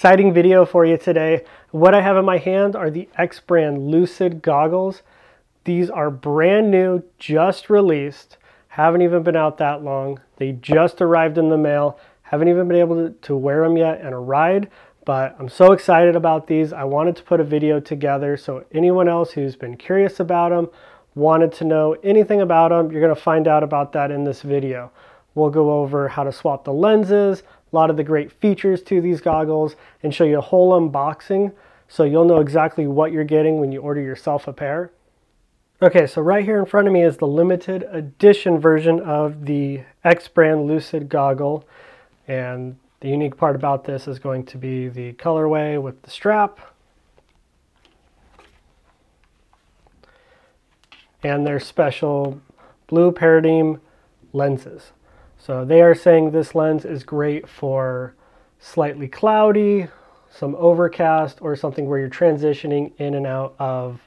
Exciting video for you today. What I have in my hand are the EKS Brand Lucid goggles. These are brand new, just released, haven't even been out that long. They just arrived in the mail, haven't even been able to wear them yet and a ride, but I'm so excited about these. I wanted to put a video together, so anyone else who's been curious about them, wanted to know anything about them, you're gonna find out about that in this video. We'll go over how to swap the lenses, a lot of the great features to these goggles, and show you a whole unboxing, so you'll know exactly what you're getting when you order yourself a pair. Okay, so right here in front of me is the limited edition version of the EKS Brand Lucid goggle. And the unique part about this is going to be the colorway with the strap. And their special blue Paradigm lenses. So they are saying this lens is great for slightly cloudy, some overcast, or something where you're transitioning in and out of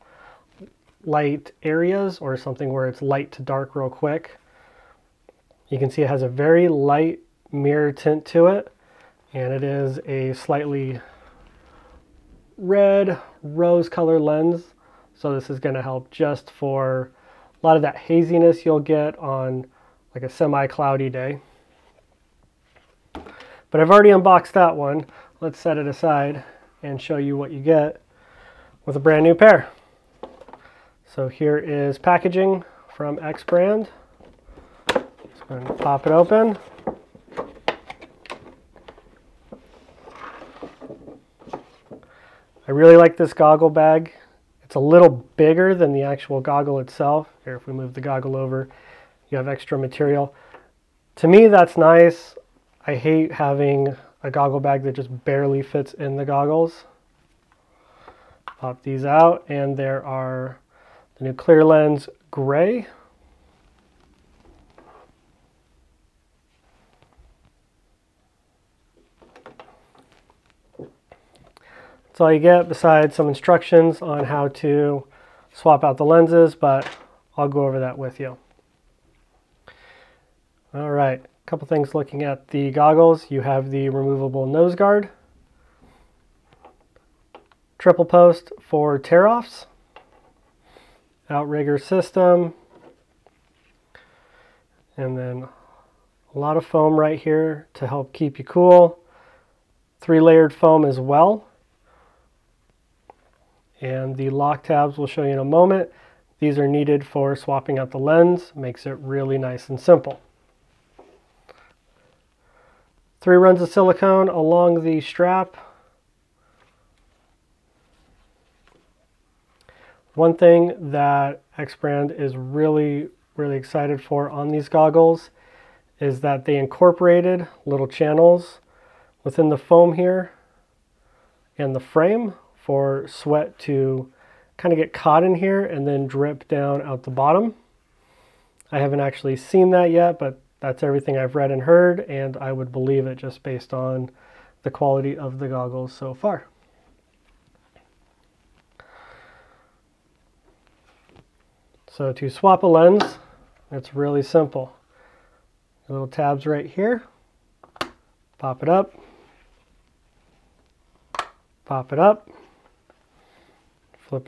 light areas, or something where it's light to dark real quick. You can see it has a very light mirror tint to it, and it is a slightly red rose color lens, so this is going to help just for a lot of that haziness you'll get on like a semi-cloudy day. But I've already unboxed that one. Let's set it aside and show you what you get with a brand new pair. So here is packaging from EKS Brand. Just going to pop it open. I really like this goggle bag. It's a little bigger than the actual goggle itself. Here, if we move the goggle over, you have extra material. To me, that's nice. I hate having a goggle bag that just barely fits in the goggles. Pop these out, and there are new clear lens gray, that's all you get besides some instructions on how to swap out the lenses, but I'll go over that with you. All right, a couple things looking at the goggles. You have the removable nose guard, triple post for tear-offs, outrigger system, and then a lot of foam right here to help keep you cool. 3-layered foam as well. And the lock tabs we'll show you in a moment. These are needed for swapping out the lens. Makes it really nice and simple. 3 runs of silicone along the strap. One thing that EKS Brand is really excited for on these goggles is that they incorporated little channels within the foam here and the frame for sweat to kind of get caught in here and then drip down out the bottom. I haven't actually seen that yet, but that's everything I've read and heard, and I would believe it just based on the quality of the goggles so far. So to swap a lens, it's really simple. Little tabs right here, pop it up, flip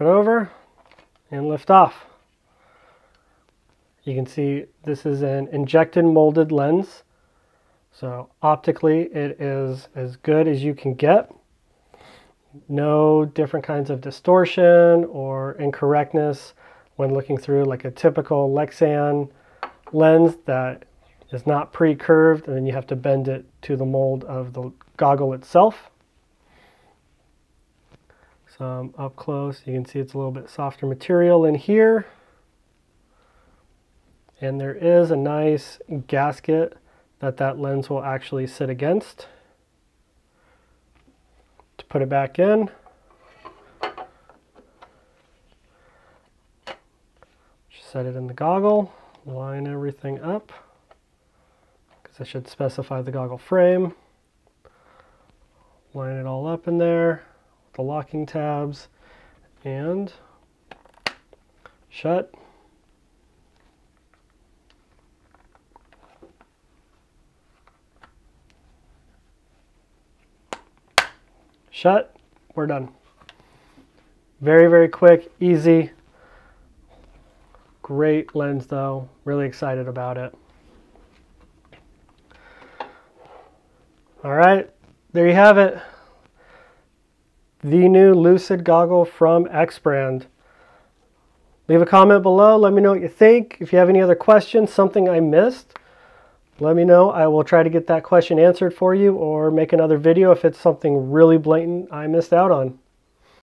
it over, and lift off. You can see this is an injected molded lens, so optically it is as good as you can get. No different kinds of distortion or incorrectness when looking through like a typical Lexan lens that is not pre-curved and then you have to bend it to the mold of the goggle itself. So up close, you can see it's a little bit softer material in here. And there is a nice gasket that that lens will actually sit against. To put it back in, set it in the goggle, line everything up, because I should specify the goggle frame. Line it all up in there with the locking tabs and shut. shut, we're done. Very, very quick, easy. Great lens though, really excited about it. All right, there you have it. The new Lucid goggle from EKS Brand. Leave a comment below, let me know what you think. If you have any other questions, something I missed, let me know. I will try to get that question answered for you or make another video if it's something really blatant I missed out on.